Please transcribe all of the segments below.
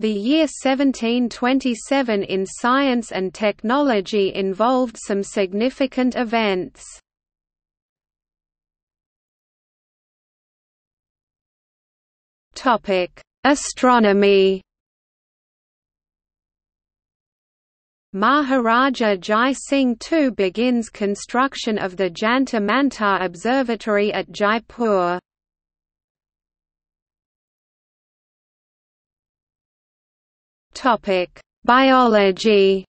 The year 1727 in science and technology involved some significant events. Astronomy. Maharaja Jai Singh II begins construction of the Jantar Mantar Observatory at Jaipur. Biology.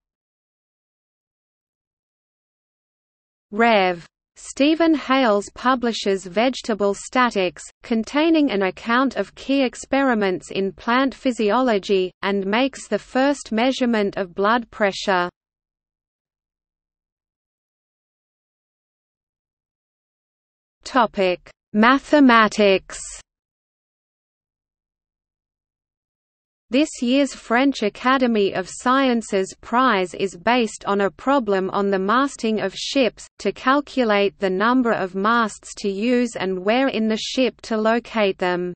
Rev. Stephen Hales publishes Vegetable Statics, containing an account of key experiments in plant physiology, and makes the first measurement of blood pressure. Mathematics. This year's French Academy of Sciences prize is based on a problem on the masting of ships, to calculate the number of masts to use and where in the ship to locate them.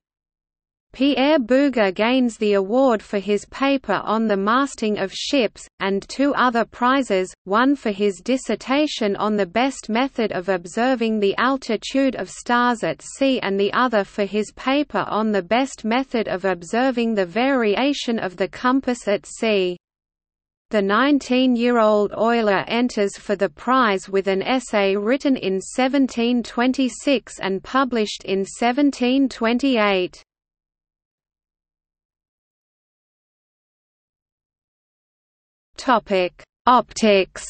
Pierre Bouguer gains the award for his paper on the masting of ships, and two other prizes, one for his dissertation on the best method of observing the altitude of stars at sea and the other for his paper on the best method of observing the variation of the compass at sea. The 19-year-old Euler enters for the prize with an essay written in 1726 and published in 1728. Optics.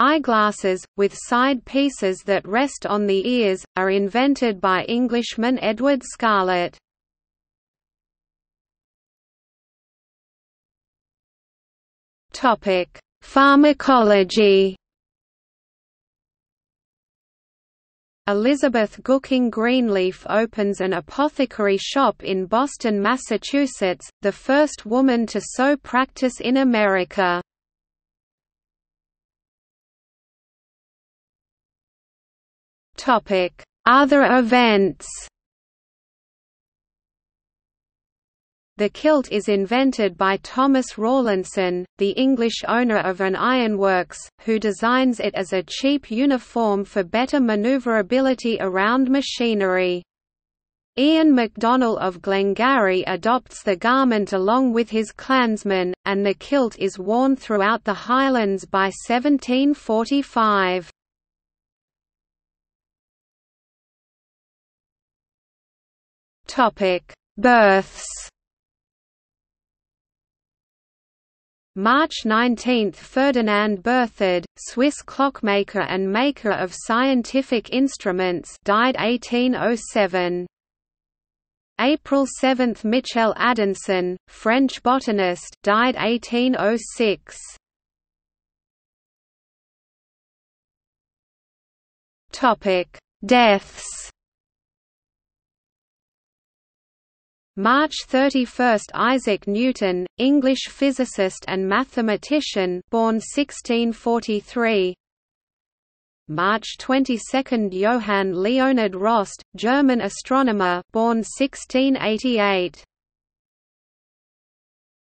Eyeglasses, with side pieces that rest on the ears, are invented by Englishman Edward Scarlett. Pharmacology. Elizabeth Gooking Greenleaf opens an apothecary shop in Boston, Massachusetts, the first woman to so practice in America. Other events. The kilt is invented by Thomas Rawlinson, the English owner of an ironworks, who designs it as a cheap uniform for better maneuverability around machinery. Ian MacDonnell of Glengarry adopts the garment along with his clansmen, and the kilt is worn throughout the Highlands by 1745. Births. March 19 – Ferdinand Berthoud, Swiss clockmaker and maker of scientific instruments, died 1807. April 7 – Michel Adanson, French botanist, died 1806. Deaths. March 31, Isaac Newton, English physicist and mathematician, born 1643. March 22, Johann Leonhard Rost, German astronomer, born 1688.